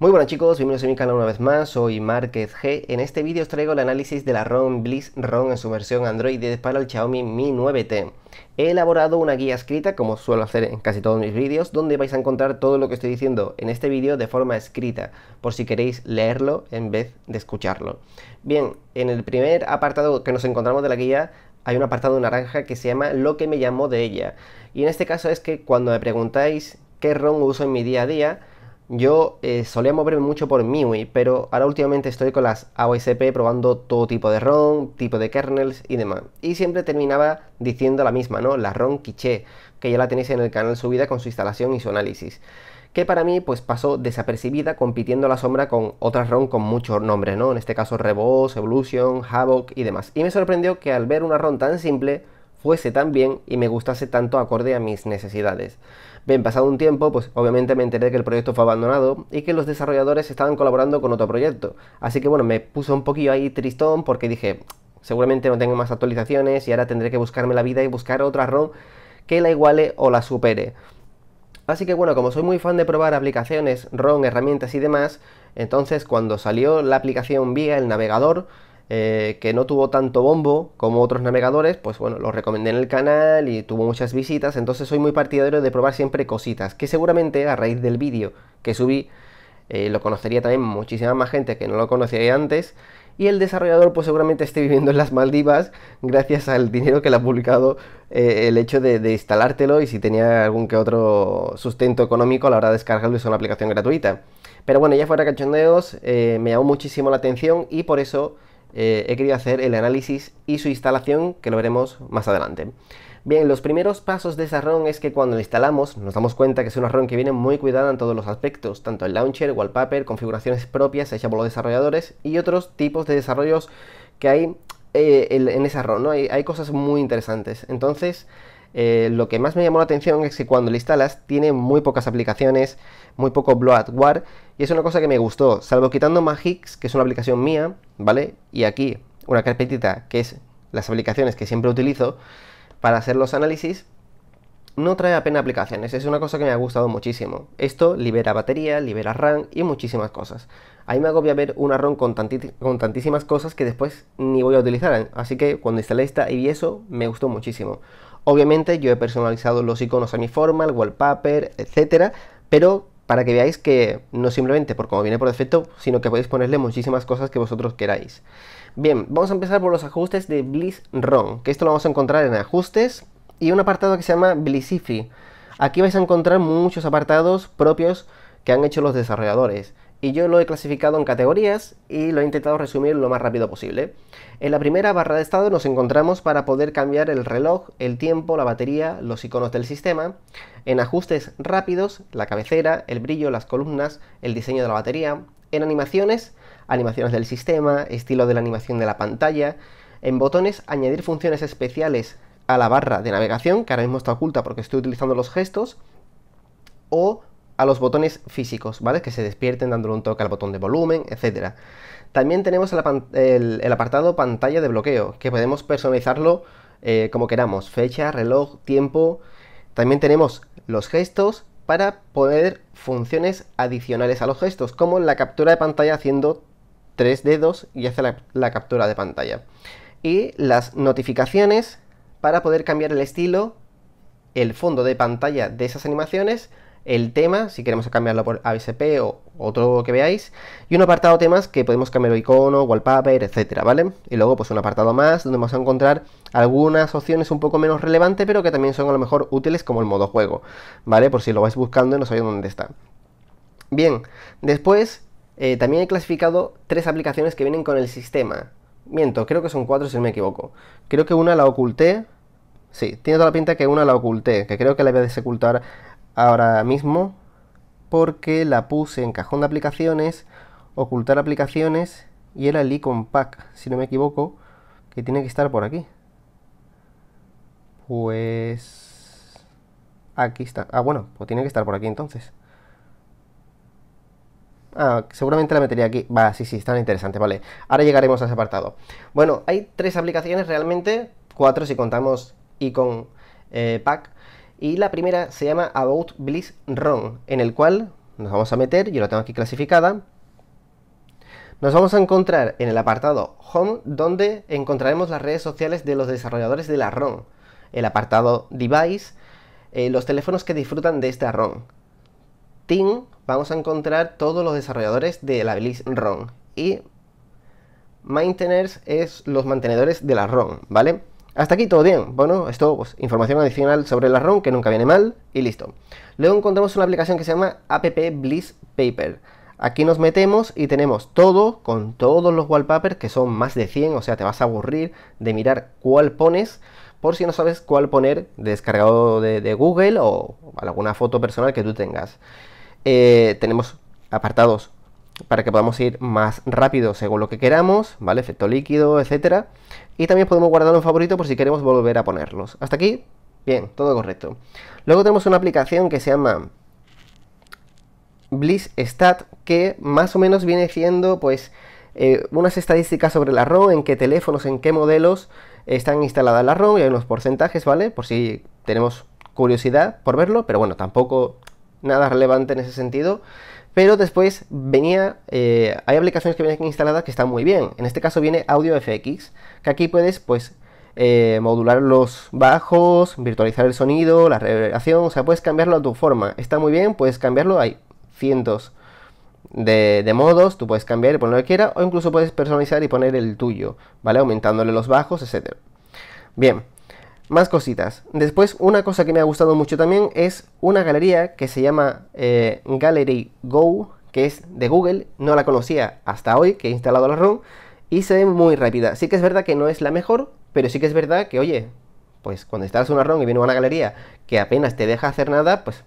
Muy buenas chicos, bienvenidos a mi canal una vez más, soy Markez G. En este vídeo os traigo el análisis de la ROM Bliss ROM en su versión Android para el Xiaomi Mi 9T. He elaborado una guía escrita, como suelo hacer en casi todos mis vídeos, donde vais a encontrar todo lo que estoy diciendo en este vídeo de forma escrita, por si queréis leerlo en vez de escucharlo. Bien, en el primer apartado que nos encontramos de la guía hay un apartado naranja que se llama Lo que me llamó de ella. Y en este caso es que cuando me preguntáis qué ROM uso en mi día a día, yo solía moverme mucho por MIUI, pero ahora últimamente estoy con las AOSP probando todo tipo de ROM, tipo de kernels y demás. Y siempre terminaba diciendo la misma, ¿no? La ROM quiché, que ya la tenéis en el canal subida con su instalación y su análisis. Que para mí pues pasó desapercibida compitiendo a la sombra con otras ROM con muchos nombres, ¿no? En este caso Reboss, Evolution, Havoc y demás. Y me sorprendió que al ver una ROM tan simple fuese tan bien y me gustase tanto acorde a mis necesidades. Bien, pasado un tiempo, pues obviamente me enteré que el proyecto fue abandonado y que los desarrolladores estaban colaborando con otro proyecto. Así que bueno, me puso un poquillo ahí tristón porque dije, seguramente no tengo más actualizaciones y ahora tendré que buscarme la vida y buscar otra ROM que la iguale o la supere. Así que bueno, como soy muy fan de probar aplicaciones, ROM, herramientas y demás, entonces cuando salió la aplicación vía el navegador, que no tuvo tanto bombo como otros navegadores, pues bueno, lo recomendé en el canal y tuvo muchas visitas. Entonces soy muy partidario de probar siempre cositas, que seguramente a raíz del vídeo que subí lo conocería también muchísima más gente que no lo conocía antes. Y el desarrollador pues seguramente esté viviendo en las Maldivas gracias al dinero que le ha publicado el hecho de instalártelo, y si tenía algún que otro sustento económico a la hora de descargarlo, es una aplicación gratuita. Pero bueno, ya fuera cachondeos, me llamó muchísimo la atención y por eso he querido hacer el análisis y su instalación, que lo veremos más adelante. Bien, los primeros pasos de esa ROM es que cuando la instalamos nos damos cuenta que es una ROM que viene muy cuidada en todos los aspectos, tanto el launcher, wallpaper, configuraciones propias hechas por los desarrolladores y otros tipos de desarrollos que hay en esa ROM, ¿no? Hay cosas muy interesantes. Entonces, lo que más me llamó la atención es que cuando lo instalas tiene muy pocas aplicaciones, muy poco bloatware, y es una cosa que me gustó, salvo quitando Magix, que es una aplicación mía, ¿vale? Y aquí una carpetita que es las aplicaciones que siempre utilizo para hacer los análisis. No trae apenas aplicaciones, es una cosa que me ha gustado muchísimo. Esto libera batería, libera RAM y muchísimas cosas. A mí me agobia ver una ROM con tantísimas cosas que después ni voy a utilizar. Así que cuando instalé esta y vi eso, me gustó muchísimo. Obviamente yo he personalizado los iconos a mi forma, el wallpaper, etcétera, pero para que veáis que no simplemente por como viene por defecto, sino que podéis ponerle muchísimas cosas que vosotros queráis. Bien, vamos a empezar por los ajustes de Bliss ROM, que esto lo vamos a encontrar en ajustes y un apartado que se llama BlissIfi. Aquí vais a encontrar muchos apartados propios que han hecho los desarrolladores, y yo lo he clasificado en categorías y lo he intentado resumir lo más rápido posible. En la primera barra de estado nos encontramos para poder cambiar el reloj, el tiempo, la batería, los iconos del sistema. En ajustes rápidos, la cabecera, el brillo, las columnas, el diseño de la batería. En animaciones, animaciones del sistema, estilo de la animación de la pantalla. En botones, añadir funciones especiales a la barra de navegación, que ahora mismo está oculta porque estoy utilizando los gestos, o a los botones físicos, ¿vale? Que se despierten dándole un toque al botón de volumen, etc. También tenemos el apartado pantalla de bloqueo, que podemos personalizarlo como queramos, fecha, reloj, tiempo. También tenemos los gestos para poner funciones adicionales a los gestos, como la captura de pantalla haciendo tres dedos y hace la captura de pantalla. Y las notificaciones, para poder cambiar el estilo, el fondo de pantalla de esas animaciones, el tema, si queremos cambiarlo por ABCP o otro que veáis, y un apartado temas que podemos cambiar el icono, wallpaper, etcétera, ¿vale? Y luego pues un apartado más donde vamos a encontrar algunas opciones un poco menos relevantes, pero que también son a lo mejor útiles, como el modo juego, ¿vale? Por si lo vais buscando y no sabéis dónde está. Bien, después también he clasificado tres aplicaciones que vienen con el sistema. Miento, creo que son cuatro si no me equivoco. Creo que una la oculté. Sí, tiene toda la pinta que una la oculté, que creo que la voy a desocultar ahora mismo, porque la puse en cajón de aplicaciones, ocultar aplicaciones, y era el Icon Pack, si no me equivoco, que tiene que estar por aquí. Pues aquí está. Ah, bueno, pues tiene que estar por aquí entonces. Ah, seguramente la metería aquí. Va, sí, está interesante, vale. Ahora llegaremos a ese apartado. Bueno, hay tres aplicaciones realmente, cuatro si contamos Icon Pack. Y la primera se llama About Bliss ROM, en el cual nos vamos a meter, yo la tengo aquí clasificada. Nos vamos a encontrar en el apartado Home, donde encontraremos las redes sociales de los desarrolladores de la ROM, el apartado Device, los teléfonos que disfrutan de esta ROM. Team, vamos a encontrar todos los desarrolladores de la Bliss ROM, y Maintainers es los mantenedores de la ROM, ¿vale? Hasta aquí todo bien. Bueno, esto, pues, información adicional sobre la ROM que nunca viene mal y listo. Luego encontramos una aplicación que se llama App Bliss Paper. Aquí nos metemos y tenemos todo, con todos los wallpapers, que son más de 100, o sea, te vas a aburrir de mirar cuál pones, por si no sabes cuál poner, descargado de Google o alguna foto personal que tú tengas. Tenemos apartados para que podamos ir más rápido según lo que queramos, ¿vale? Efecto líquido, etcétera. Y también podemos guardar un favorito por si queremos volver a ponerlos. Hasta aquí, bien, todo correcto. Luego tenemos una aplicación que se llama Bliss Stat, que más o menos viene siendo, pues, unas estadísticas sobre la ROM, en qué teléfonos, en qué modelos están instaladas la ROM, y hay unos porcentajes, ¿vale? Por si tenemos curiosidad por verlo, pero bueno, tampoco nada relevante en ese sentido. Pero después venía, hay aplicaciones que vienen aquí instaladas que están muy bien. En este caso viene AudioFX, que aquí puedes, pues, modular los bajos, virtualizar el sonido, la reverberación, o sea, puedes cambiarlo a tu forma. Está muy bien, puedes cambiarlo, hay cientos de modos, tú puedes cambiar y poner lo que quieras, o incluso puedes personalizar y poner el tuyo, ¿vale? Aumentándole los bajos, etcétera. Bien, más cositas. Después, una cosa que me ha gustado mucho también es una galería que se llama Gallery Go, que es de Google, no la conocía hasta hoy, que he instalado la ROM, y se ve muy rápida. Sí que es verdad que no es la mejor, pero sí que es verdad que, oye, pues cuando instalas una ROM y viene una galería que apenas te deja hacer nada, pues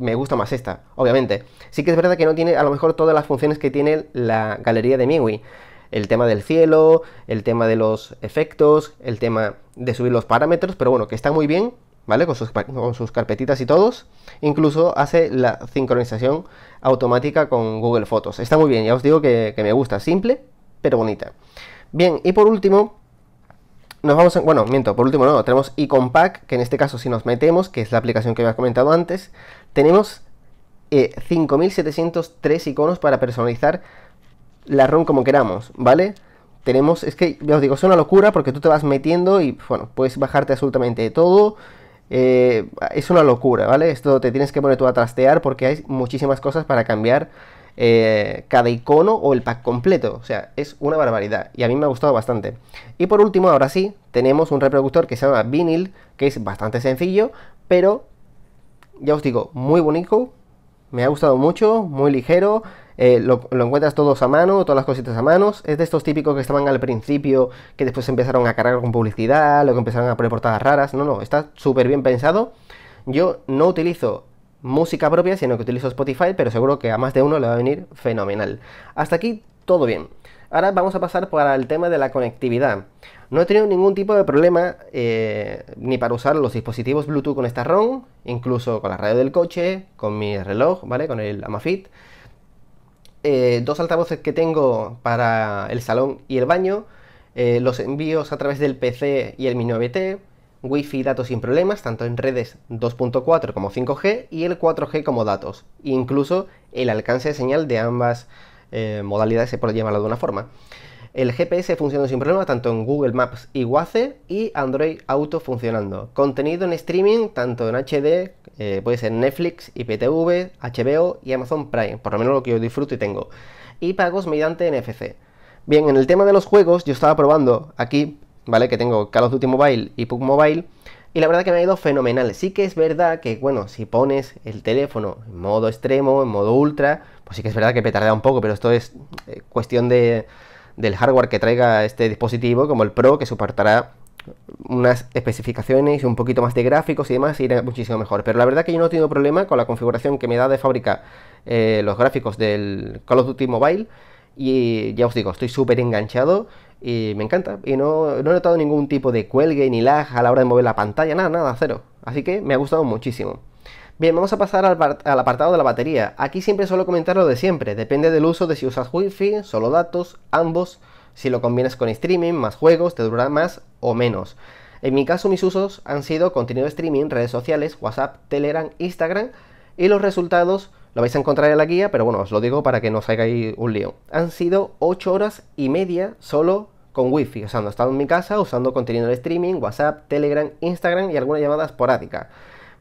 me gusta más esta, obviamente. Sí que es verdad que no tiene a lo mejor todas las funciones que tiene la galería de MIUI. El tema del cielo, el tema de los efectos, el tema de subir los parámetros, pero bueno, que está muy bien, ¿vale? Con sus carpetitas y todos. Incluso hace la sincronización automática con Google Fotos. Está muy bien, ya os digo que me gusta. Simple, pero bonita. Bien, y por último, nos vamos a... Bueno, miento, por último no, tenemos Icon Pack, que en este caso si nos metemos, que es la aplicación que había comentado antes, tenemos 5.703 iconos para personalizar la ROM como queramos, ¿vale? Tenemos, es que ya os digo, es una locura porque tú te vas metiendo y, bueno, puedes bajarte absolutamente de todo. Es una locura, ¿vale? Esto te tienes que poner tú a trastear porque hay muchísimas cosas para cambiar cada icono o el pack completo, o sea, es una barbaridad y a mí me ha gustado bastante. Y por último, ahora sí, tenemos un reproductor que se llama Vinyl, que es bastante sencillo, pero ya os digo, muy bonito, me ha gustado mucho, muy ligero. Lo encuentras todos a mano, todas las cositas a manos. Es de estos típicos que estaban al principio, que después empezaron a cargar con publicidad, luego empezaron a poner portadas raras. No, no, está súper bien pensado. Yo no utilizo música propia, sino que utilizo Spotify, pero seguro que a más de uno le va a venir fenomenal. Hasta aquí todo bien. Ahora vamos a pasar para el tema de la conectividad. No he tenido ningún tipo de problema ni para usar los dispositivos Bluetooth con esta ROM, incluso con la radio del coche, con mi reloj, ¿vale? Con el Amazfit. Dos altavoces que tengo para el salón y el baño, los envíos a través del PC y el Mi 9T, Wi-Fi y datos sin problemas, tanto en redes 2.4 como 5G y el 4G como datos, e incluso el alcance de señal de ambas modalidades, se puede llamarlo de una forma. El GPS funciona sin problema, tanto en Google Maps y Waze, y Android Auto funcionando. Contenido en streaming, tanto en HD, puede ser Netflix, IPTV, HBO y Amazon Prime, por lo menos lo que yo disfruto y tengo. Y pagos mediante NFC. Bien, en el tema de los juegos, yo estaba probando aquí, ¿vale? Que tengo Call of Duty Mobile y PUBG Mobile, y la verdad que me ha ido fenomenal. Sí que es verdad que, bueno, si pones el teléfono en modo extremo, en modo ultra, pues sí que es verdad que petardea un poco, pero esto es cuestión del hardware que traiga este dispositivo, como el Pro, que soportará unas especificaciones y un poquito más de gráficos y demás, y irá muchísimo mejor. Pero la verdad que yo no he tenido problema con la configuración que me da de fábrica los gráficos del Call of Duty Mobile, y ya os digo, estoy súper enganchado y me encanta, y no he notado ningún tipo de cuelgue ni lag a la hora de mover la pantalla, nada, nada, cero. Así que me ha gustado muchísimo. Bien, vamos a pasar al apartado de la batería. Aquí siempre suelo comentar lo de siempre, depende del uso, de si usas Wi-Fi, solo datos, ambos, si lo combinas con streaming, más juegos, te durará más o menos. En mi caso mis usos han sido contenido de streaming, redes sociales, WhatsApp, Telegram, Instagram, y los resultados Lo vais a encontrar en la guía, pero bueno, os lo digo para que no os hagáis un lío. Han sido 8 horas y media solo con wifi, o sea, no he estado en mi casa usando contenido de streaming, WhatsApp, Telegram, Instagram y alguna llamada esporádica.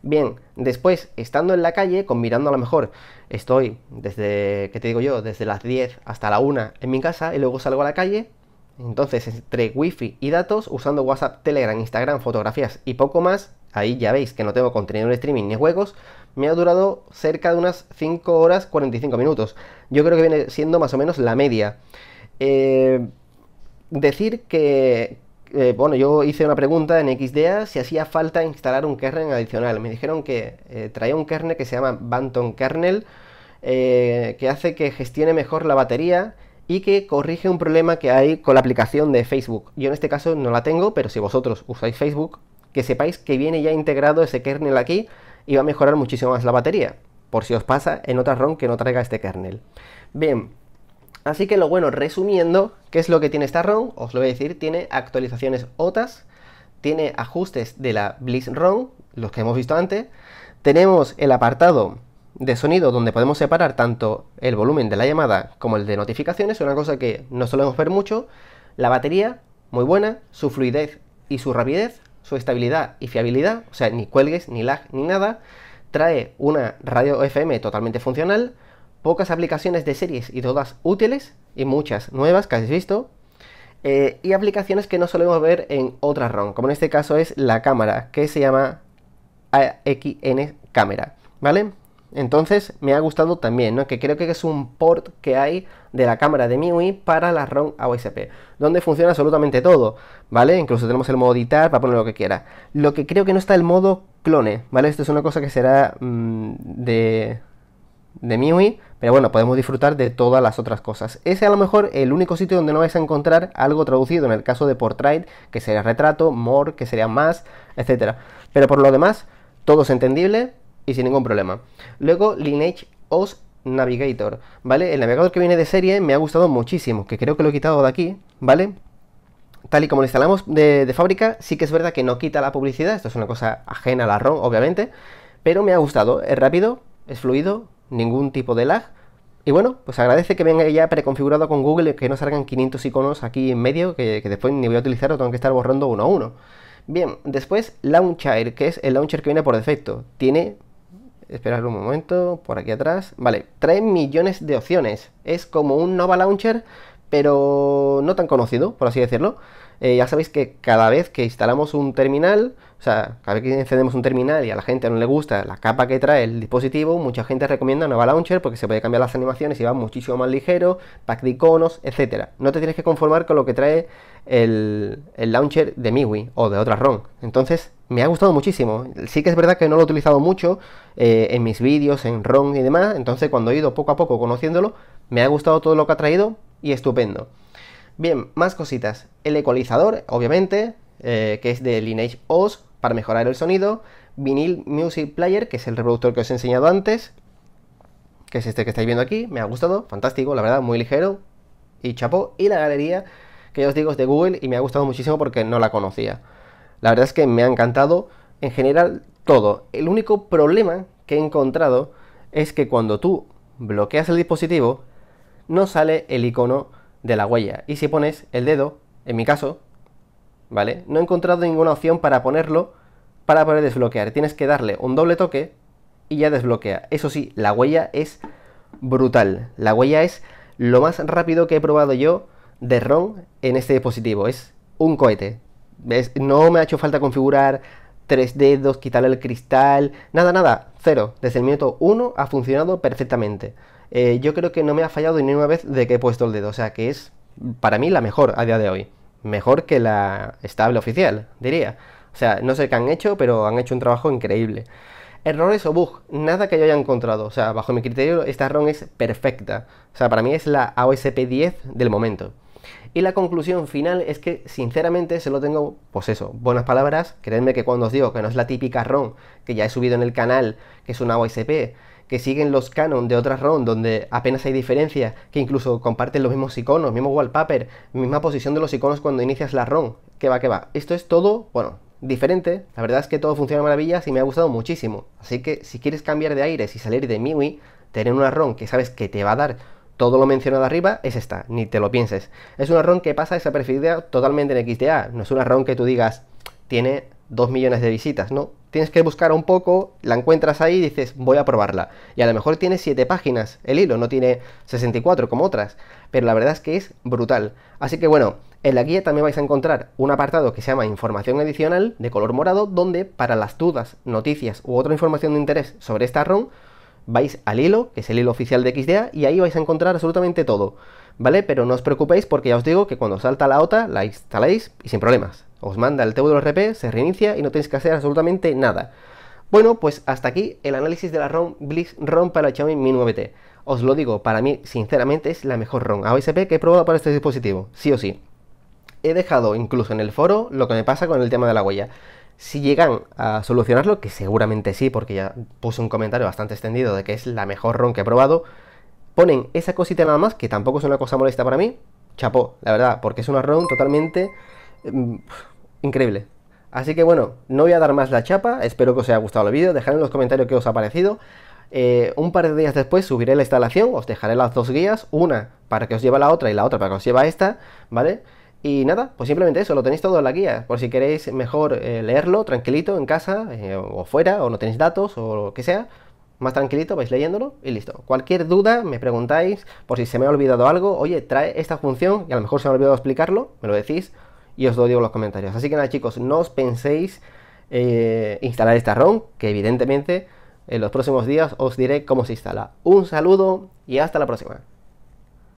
Bien, después, estando en la calle, combinando a lo mejor, estoy desde, ¿qué te digo yo?, desde las 10 hasta la 1 en mi casa y luego salgo a la calle. Entonces, entre wifi y datos, usando WhatsApp, Telegram, Instagram, fotografías y poco más, ahí ya veis que no tengo contenido en streaming ni juegos, me ha durado cerca de unas 5 horas 45 minutos. Yo creo que viene siendo más o menos la media. Decir que, bueno, yo hice una pregunta en XDA si hacía falta instalar un kernel adicional. Me dijeron que traía un kernel que se llama Banton Kernel, que hace que gestione mejor la batería y que corrige un problema que hay con la aplicación de Facebook. Yo en este caso no la tengo, pero si vosotros usáis Facebook, que sepáis que viene ya integrado ese kernel aquí y va a mejorar muchísimo más la batería, por si os pasa en otra ROM que no traiga este kernel. Bien, así que lo bueno, resumiendo, ¿qué es lo que tiene esta ROM? Os lo voy a decir, tiene actualizaciones OTAS, tiene ajustes de la Bliss ROM, los que hemos visto antes, tenemos el apartado de sonido donde podemos separar tanto el volumen de la llamada como el de notificaciones, una cosa que no solemos ver mucho, la batería, muy buena, su fluidez y su rapidez, su estabilidad y fiabilidad, o sea, ni cuelgues, ni lag, ni nada, trae una radio FM totalmente funcional, pocas aplicaciones de series y todas útiles, y muchas nuevas que habéis visto, y aplicaciones que no solemos ver en otras ROM, como en este caso es la cámara, que se llama AXN Cámara, ¿vale? Entonces me ha gustado también, ¿no? Que creo que es un port que hay de la cámara de MIUI para la ROM AOSP, donde funciona absolutamente todo, ¿vale? Incluso tenemos el modo editar para poner lo que quiera. Lo que creo que no está el modo clone, ¿vale? Esto es una cosa que será de MIUI, pero bueno, podemos disfrutar de todas las otras cosas. Ese a lo mejor el único sitio donde no vais a encontrar algo traducido, en el caso de portrait, que sería retrato, more, que sería más, etcétera. Pero por lo demás, todo es entendible y sin ningún problema. Luego Lineage OS Navigator, ¿vale? El navegador que viene de serie me ha gustado muchísimo, que creo que lo he quitado de aquí, ¿vale? Tal y como lo instalamos de fábrica, sí que es verdad que no quita la publicidad, esto es una cosa ajena a la ROM, obviamente, pero me ha gustado, es rápido, es fluido, ningún tipo de lag, y bueno, pues agradece que venga ya preconfigurado con Google y que no salgan 500 iconos aquí en medio, que después ni voy a utilizar o tengo que estar borrando uno a uno. Bien, después Launcher, que es el launcher que viene por defecto, tiene... Esperad un momento, por aquí atrás. Vale, 3 millones de opciones. Es como un Nova Launcher, pero no tan conocido, por así decirlo. Ya sabéis que cada vez que instalamos un terminal, o sea, cada vez que encendemos un terminal y a la gente no le gusta la capa que trae el dispositivo, mucha gente recomienda Nova Launcher porque se puede cambiar las animaciones y va muchísimo más ligero, pack de iconos, etcétera. No te tienes que conformar con lo que trae el launcher de MIUI o de otra ROM. Entonces, me ha gustado muchísimo. Sí que es verdad que no lo he utilizado mucho en mis vídeos, en ROM y demás. Entonces cuando he ido poco a poco conociéndolo, me ha gustado todo lo que ha traído y estupendo. Bien, más cositas. El ecualizador, obviamente, que es de Lineage OS para mejorar el sonido. Vinyl Music Player, que es el reproductor que os he enseñado antes, que es este que estáis viendo aquí. Me ha gustado, fantástico, la verdad, muy ligero y chapó. Y la galería, que ya os digo, es de Google y me ha gustado muchísimo porque no la conocía. La verdad es que me ha encantado en general todo. El único problema que he encontrado es que cuando tú bloqueas el dispositivo no sale el icono de la huella. Y si pones el dedo, en mi caso, ¿vale? No he encontrado ninguna opción para ponerlo, para poder desbloquear. Tienes que darle un doble toque y ya desbloquea. Eso sí, la huella es brutal. La huella es lo más rápido que he probado yo de ROM en este dispositivo. Es un cohete. ¿Ves? No me ha hecho falta configurar 3 dedos, quitarle el cristal, nada, nada, cero. Desde el minuto 1 ha funcionado perfectamente. Yo creo que no me ha fallado ni una vez de que he puesto el dedo, o sea que es para mí la mejor a día de hoy. Mejor que la estable oficial, diría. O sea, no sé qué han hecho, pero han hecho un trabajo increíble. Errores o bug, nada que yo haya encontrado. O sea, bajo mi criterio esta ROM es perfecta. O sea, para mí es la AOSP 10 del momento. Y la conclusión final es que, sinceramente, se lo tengo, pues eso, buenas palabras. Creedme que cuando os digo que no es la típica ROM que ya he subido en el canal, que es una OSP, que siguen los canon de otras ROM donde apenas hay diferencias, que incluso comparten los mismos iconos, mismo wallpaper, misma posición de los iconos cuando inicias la ROM, que va, que va. Esto es todo, bueno, diferente. La verdad es que todo funciona de maravillas y me ha gustado muchísimo. Así que, si quieres cambiar de aires y salir de MIUI, tener una ROM que sabes que te va a dar todo lo mencionado arriba, es esta, ni te lo pienses. Es una ROM que pasa desapercibida totalmente en XDA, no es una ROM que tú digas, tiene 2 millones de visitas, no. Tienes que buscar un poco, la encuentras ahí y dices, voy a probarla. Y a lo mejor tiene 7 páginas el hilo, no tiene 64 como otras, pero la verdad es que es brutal. Así que bueno, en la guía también vais a encontrar un apartado que se llama información adicional de color morado, donde para las dudas, noticias u otra información de interés sobre esta ROM, vais al hilo, que es el hilo oficial de XDA, y ahí vais a encontrar absolutamente todo, ¿vale? Pero no os preocupéis porque ya os digo que cuando salta la OTA la instaláis y sin problemas. Os manda el TWRP, se reinicia y no tenéis que hacer absolutamente nada. Bueno, pues hasta aquí el análisis de la ROM Bliss ROM para el Xiaomi Mi 9T. Os lo digo, para mí, sinceramente, es la mejor ROM AOSP que he probado para este dispositivo, sí o sí. He dejado incluso en el foro lo que me pasa con el tema de la huella. Si llegan a solucionarlo, que seguramente sí, porque ya puse un comentario bastante extendido de que es la mejor ROM que he probado, ponen esa cosita nada más, que tampoco es una cosa molesta para mí, chapó, la verdad, porque es una ROM totalmente increíble. Así que bueno, no voy a dar más la chapa, espero que os haya gustado el vídeo, dejad en los comentarios qué os ha parecido. Un par de días después subiré la instalación, os dejaré las dos guías, una para que os lleve a la otra y la otra para que os lleve a esta, ¿vale? Y nada, pues simplemente eso, lo tenéis todo en la guía, por si queréis mejor leerlo tranquilito en casa o fuera, o no tenéis datos o lo que sea, más tranquilito vais leyéndolo y listo. Cualquier duda me preguntáis, por si se me ha olvidado algo, oye, trae esta función y a lo mejor se me ha olvidado explicarlo, me lo decís y os lo digo en los comentarios. Así que nada chicos, no os penséis instalar esta ROM, que evidentemente en los próximos días os diré cómo se instala. Un saludo y hasta la próxima.